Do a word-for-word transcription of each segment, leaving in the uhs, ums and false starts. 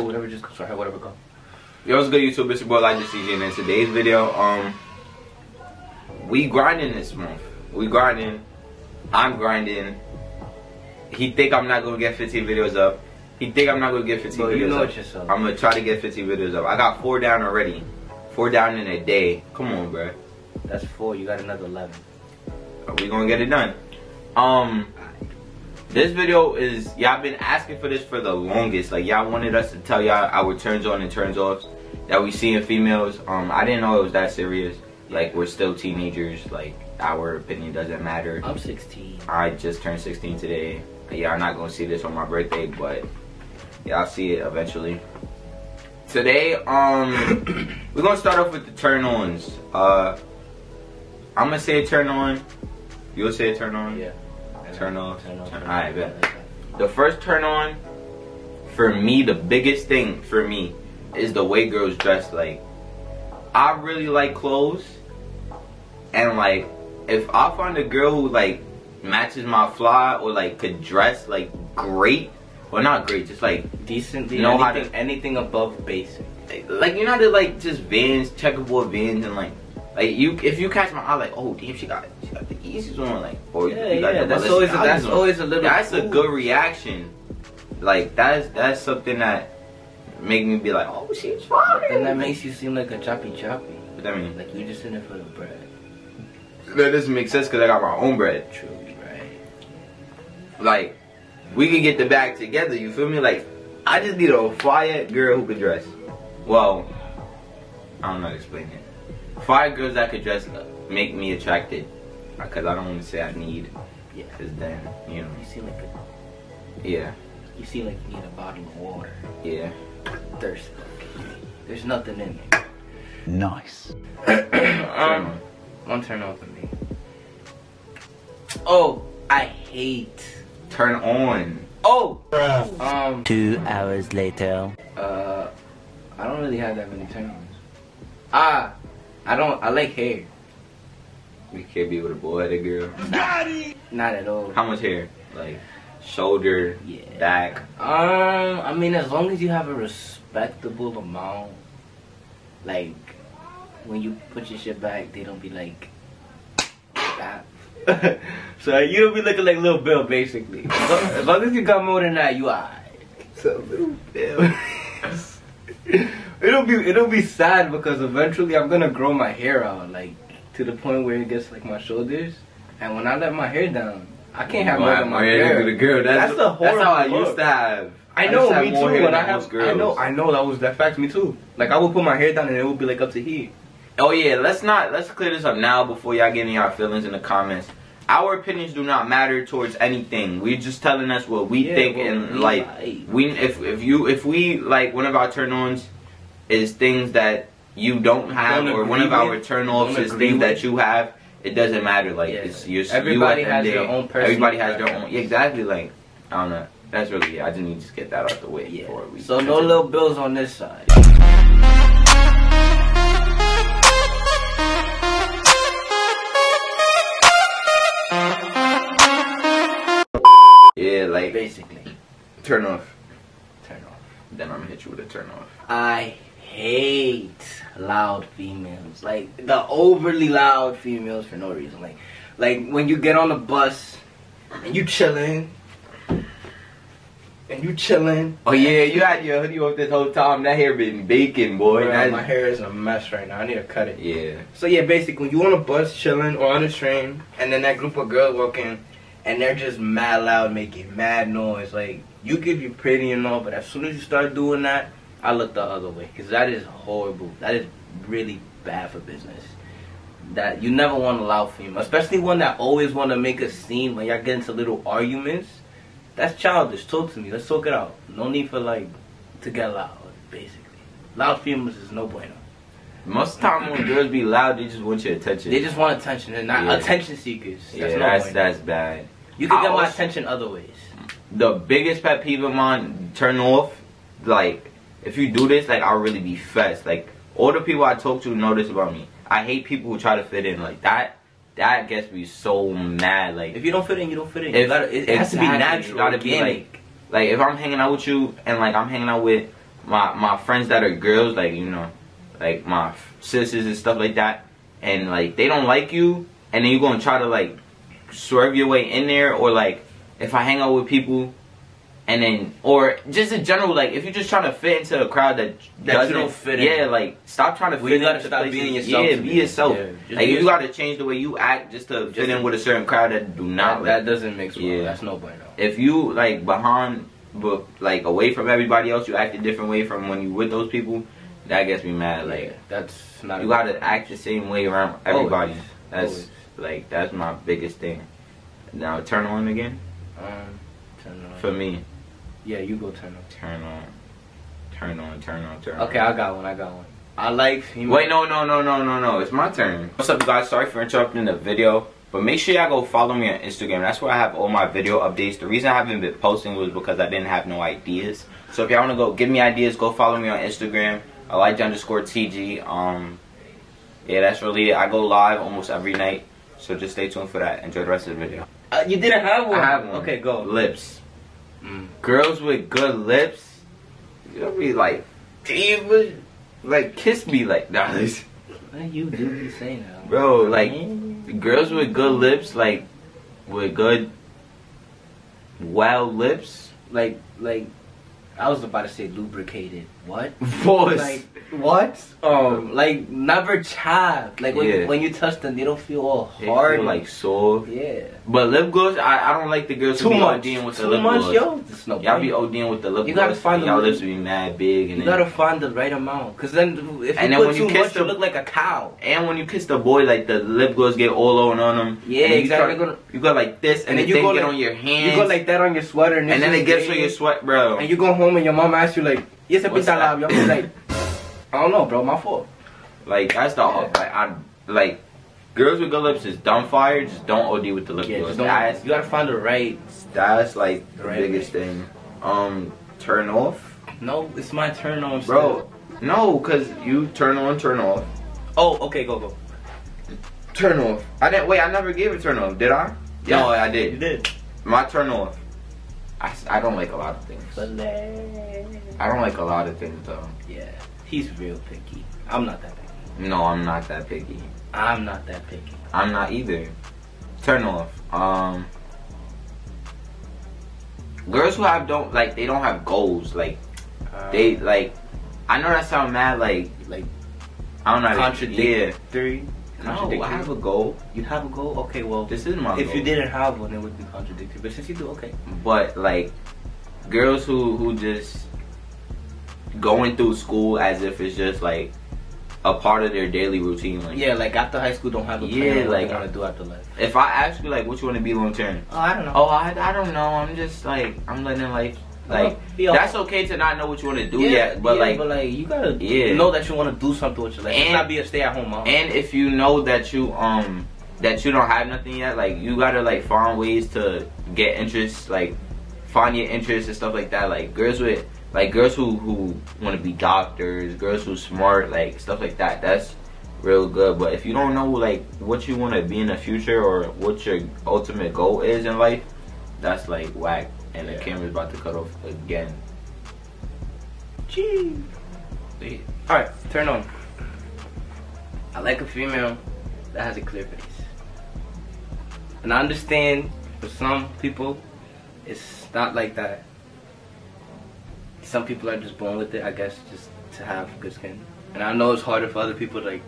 or whatever, just go start whatever go. Yo, what's good YouTube? It's your boy Elijah Tg, and in today's video, um we grinding this month. We grinding. I'm grinding. He think I'm not gonna get fifteen videos up. He think I'm not gonna get fifteen videos you know up. Yourself. I'm gonna try to get fifteen videos up. I got four down already. Four down in a day. Come on, bro. That's four. You got another eleven. We gonna get it done. Um, this video is y'all been asking for this for the longest. Like y'all wanted us to tell y'all our turns on and turns offs that we see in females. Um, I didn't know it was that serious. Like we're still teenagers. Like our opinion doesn't matter. I'm sixteen. I just turned sixteen today. Y'all not gonna see this on my birthday, but y'all see it eventually. Today, um, we're gonna start off with the turn-ons. Uh, I'm gonna say turn on. You'll say turn on. Yeah. Turn off. Turn off. All right, bet. The first turn on for me, the biggest thing for me is the way girls dress. Like, I really like clothes, and like, if I find a girl who like matches my fly or like could dress like great, well not great, just like decently, know anything, how to anything above basic. Like, like you know how to like just Vans, checkerboard Vans, and like. Like you, if you catch my eye, like, oh damn, she got, she got the easiest one, like, or yeah, you got yeah, the that's always, a, that's always a little. That's cool. A good reaction. Like that's that's something that make me be like, oh, she's fine. And that makes you seem like a choppy choppy. What that mean? Like you just in it for the bread. That doesn't make sense because I got my own bread. True, right? Like, we could get the bag together. You feel me? Like, I just need a fire girl who can dress. Well, I don't know how to explain it. Five girls that could dress make me attracted, because I don't want to say I need, yeah. Because then, you know. You seem like a, yeah. You seem like you need a body of water. Yeah. Thirst bucket. There's nothing in there. Nice. um, one turn on for me. Oh, I hate. Turn on. Oh. Um. Two hours later. Uh, I don't really have that many turn ons. Ah. I don't, I like hair. You can't be with a boy or a girl. Not, not at all. How much hair? Like, shoulder, yeah. Back? Um, I mean, as long as you have a respectable amount, like, when you put your shit back, they don't be like, that. So you don't be looking like Lil Bill, basically. As long, as long as you got more than that, you alright. So Lil Bill. It'll be it'll be sad because eventually I'm gonna grow my hair out like to the point where it gets like my shoulders, and when I let my hair down, I can't have more than my hair. That's the horrible. That's how I used to have. I know, me too. When I have, I know, I know that was that fact. Me too. Like I would put my hair down and it would be like up to here. Oh yeah, let's not let's clear this up now before y'all get any y'all feelings in the comments. Our opinions do not matter towards anything. We're just telling us what we yeah, think well, and we like. Lie. We if if you if we like one of our turn-ons. Is things that you don't have, don't or one of our turn-offs is things with. That you have. It doesn't matter. Like yeah. It's your everybody you has their own person. Everybody has their own. Yeah, exactly. Like I don't know. That's really. Yeah, I just need to just get that out the way. Yeah. Before we so continue. No little bills on this side. Yeah, like basically. Turn off. Turn off. Then I'm gonna hit you with a turn off. I. Hate loud females, like the overly loud females for no reason. Like, like when you get on the bus and you chilling, and you chilling. Oh yeah, you had your hoodie off this whole time. That hair been baking, boy. Bro, my hair is a mess right now. I need to cut it. Yeah. So yeah, basically, when you on a bus chilling or on a train, and then that group of girls walk in, and they're just mad loud, making mad noise. Like you could be pretty and all, but as soon as you start doing that. I look the other way because that is horrible. That is really bad for business. That you never want to allow female, especially one that always want to make a scene when y'all get into little arguments. That's childish. Talk to me. Let's talk it out. No need for like to get loud. Basically, loud females is no bueno. Most of the time when girls be loud, they just want your attention. They just want attention. They're not yeah. Attention seekers. That's yeah, no that's bueno. That's bad. You can I get also, my attention other ways. The biggest pet peeve of mine, turn off, like. If you do this, like, I'll really be fessed. Like, all the people I talk to know this about me. I hate people who try to fit in. Like, that that gets me so mad. Like, if you don't fit in, you don't fit in. If, gotta, it, it has to be natural. It gotta be, like, like, if I'm hanging out with you and, like, I'm hanging out with my my friends that are girls, like, you know, like my sisters and stuff like that, and like they don't like you, and then you're gonna try to like swerve your way in there. Or like if I hang out with people, and then, or just in general, like if you're just trying to fit into a crowd that, that doesn't, you don't fit in. Yeah, like stop trying to well, fit in. You gotta stop being yourself. Yeah, be yourself. Yeah, like be you yourself. Gotta change the way you act just to just fit in with a certain crowd that do not. That, like, that doesn't mix well. Yeah, that's nobody. Though. If you like behind, but like away from everybody else, you act a different way from when you with those people. That gets me mad. Like yeah, that's not. You gotta problem. Act the same way around everybody. Always. That's Always. Like that's my biggest thing. Now turn on again. Um, turn on. For me. Yeah, you go turn on. Turn on. Turn on, turn on, turn on. Okay, I got one, I got one. I like female. Wait, no, no, no, no, no, no. It's my turn. What's up, guys? Sorry for interrupting the video. But make sure y'all go follow me on Instagram. That's where I have all my video updates. The reason I haven't been posting was because I didn't have no ideas. So if y'all want to go give me ideas, go follow me on Instagram. Elijah underscore T G. Um, yeah, that's really it. I go live almost every night. So just stay tuned for that. Enjoy the rest of the video. Uh, you didn't have one? I have one. Okay, go. Lips. Mm. Girls with good lips, you'll be like, damn, like kiss me like nah. What you do be saying that, bro? Like girls with good lips, like with good, well lips, like like I was about to say lubricated. What? What? Like what? Um, like never chapped. Like when yeah. you, when you touch them, they don't feel all hard. They feel like soft. Yeah. But lip gloss, I I don't like the girls too much. ODing with too the lip much, gloss. Yo. No y'all be ODing with the lip gloss. You gotta find y'all lips be mad big. And you then, gotta find the right amount. Cause then if and you then put when too you kiss much, the, you look like a cow. And when you kiss the boy, like the lip gloss get all on on them. Yeah, and exactly. You, start, you go like this, and, and then you go get like, on your hands. You go like that on your sweater, and, and then it gets on your sweat, bro. And you go home, and your mom asks you like. Yes, it's alive. Y'all like, I don't know, bro. My fault. Like that's the yeah. like I like girls with good lips is dumb fire. Just don't O D with the lip yeah, gloss. That's, you gotta find the right. That's like the, the right biggest way. Thing. Um, turn off. No, it's my turn on, bro. Still. No, cause you turn on, turn off. Oh, okay, go go. Turn off. I didn't wait. I never gave a turn off, did I? Yeah. No, I did. You did. My turn off. I, I don't like a lot of things. I don't like a lot of things though. Yeah, he's real picky. I'm not that picky. No, I'm not that picky. I'm not that picky. I'm not either. Turn off. Um, girls who have don't like they don't have goals. Like um, they like. I know that sounds mad. Like like I don't know. Contradictory. No, I have a goal. You have a goal? Okay, well, this is my if goal. You didn't have one, it would be contradictory. But since you do, okay. But like, girls who who just going through school as if it's just like a part of their daily routine. Like yeah, like after high school, don't have a plan. Yeah, what like they want to do after life. If I ask you like, what you want to be long term? Oh, I don't know. Oh, I I don't know. I'm just like I'm letting life. Like that's okay to not know what you want to do yeah, yet, but yeah, like, but like you gotta yeah. know that you want to do something with your life. And not be a stay-at-home mom. And if you know that you um that you don't have nothing yet, like you gotta like find ways to get interests, like find your interests and stuff like that. Like girls with like girls who who want to be doctors, girls who smart, like stuff like that. That's real good. But if you don't know like what you want to be in the future or what your ultimate goal is in life, that's like whack. And yeah. the camera's about to cut off again. Gee. Alright, turn on. I like a female that has a clear face. And I understand for some people, it's not like that. Some people are just born with it, I guess, just to have good skin. And I know it's harder for other people to like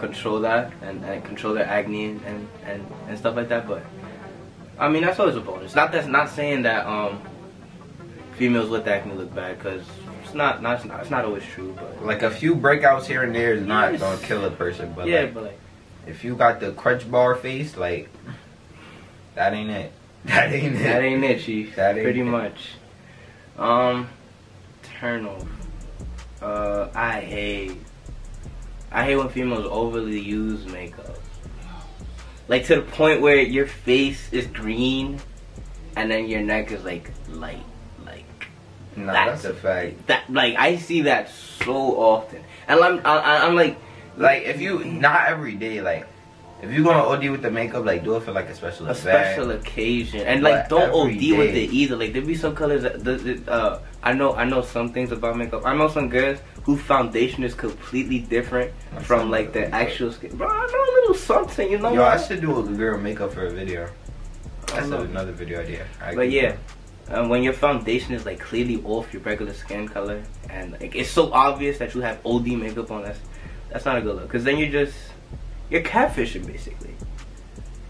control that and, and control their acne and, and, and stuff like that, but I mean that's always a bonus. Not that's not saying that um females with acne look bad, because it's not, not it's not it's not always true. But like a few breakouts here and there is not yes. gonna kill a person. But yeah, like, but like if you got the crunch bar face, like that ain't it. That ain't it. That ain't it, chief. That ain't pretty it. much. Um, turn off. Uh, I hate I hate when females overly use makeup. Like to the point where your face is green and then your neck is like light, like no, that's, that's a fact. That like I see that so often, and I'm I, I'm like, like if you not every day, like If you're gonna O D with the makeup, like do it for like a special a event. special occasion, and but like don't O D day. with it either. Like there be some colors that, that uh, I know I know some things about makeup. I know some girls whose foundation is completely different That's from like the actual skin. Bro, I know a little something, you know. Yo, what? I should do a girl makeup for a video. That's another video idea. I but yeah. Um, when your foundation is like clearly off your regular skin color, and like it's so obvious that you have O D makeup on, that's that's not a good look. Cause then you're just you're catfishing basically.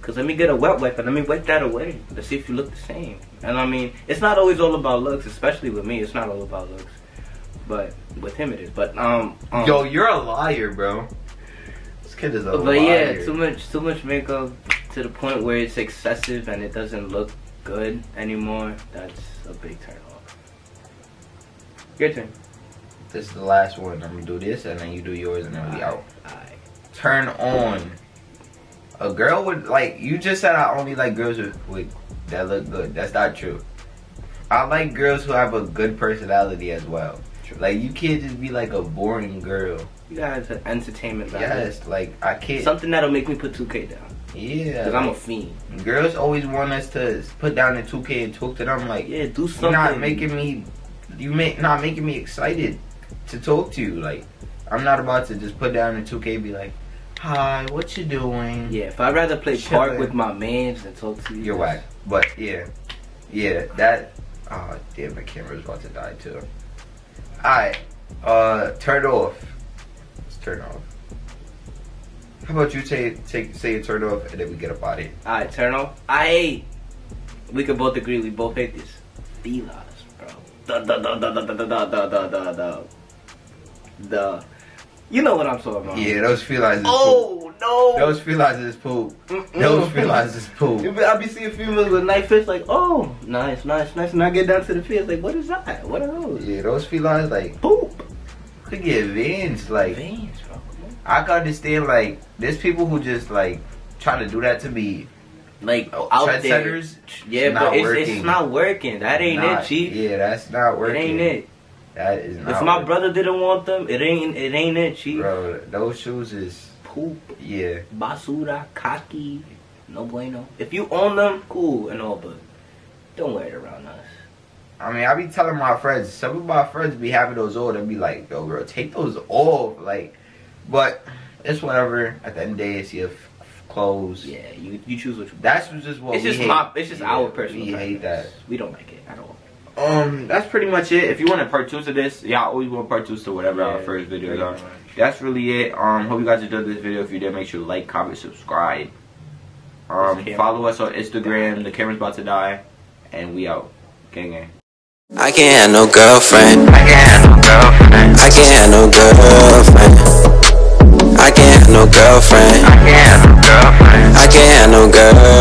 Cause let me get a wet wipe and let me wipe that away to see if you look the same. And I mean, it's not always all about looks, especially with me. It's not all about looks, but with him it is. But um, um yo, you're a liar, bro. This kid is a but liar. But yeah, too much too much makeup to the point where it's excessive and it doesn't look good anymore. That's a big turn off. Your turn. This is the last one. I'm gonna do this and then you do yours and then we'll be out. Aye. Turn on. A girl would like you just said I only like girls with, with that look good. That's not true. I like girls who have a good personality as well. True. Like you can't just be like a boring girl. You gotta have an entertainment value. Yes, like I can't. Something that'll make me put two K down. Yeah, cause I'm a fiend. Girls always want us to put down the two K and talk to them. Like, yeah, do something. You're not making me, you make not making me excited to talk to you. Like, I'm not about to just put down the two K and be like, hi, what you doing? Yeah, if I'd rather play Chilling. park with my mans than talk to you. You're whack. But yeah, yeah, that. Oh damn, my camera's about to die too. All right, uh, turn off. Let's turn off. How about you take take say a turn off and then we get a body? Alright, turn off. I we can both agree we both hate this. Felines, bro. Duh duh duh duh duh duh duh duh duh duh duh. Duh. You know what I'm talking about. Yeah, those felines is oh, poop. Oh no. Those felines is poop. Mm -mm. Those felines is poop. I be seeing females with night fish like, oh, nice, nice, nice, and I get down to the fish like, what is that? What are those? Yeah, those felines like poop. Could get veins like veins, bro. I can understand, like, there's people who just, like, try to do that to me. Like, oh, out there. Yeah, but it's, it's not working. That ain't not, it, Chief. Yeah, that's not working. It ain't it. That is not If my working. brother didn't want them, it ain't it, ain't it Chief. Bro, those shoes is poop. Yeah. Basura, khaki, no bueno. If you own them, cool and all, but don't wear it around us. I mean, I be telling my friends, some of my friends be having those old and be like, yo, girl, take those off, like... But it's whatever. At the end of the day, it's your clothes. Yeah, you you choose what you want. That's just what it's we just hate. My, it's just yeah, our personal. We hate that. We don't like it at all. Um, that's pretty much it. If you want a part two to this, yeah, I always want part two to whatever yeah, our first video is on. That's really it. Um, hope you guys enjoyed this video. If you did, make sure to like, comment, subscribe. Um, follow us on Instagram. The camera's about to die, and we out. Gang gang. I can't have no girlfriend. I can't have no girlfriend. I can't have no girlfriend. I can't have no girlfriend. I can't have no girlfriend. I can't have no girl.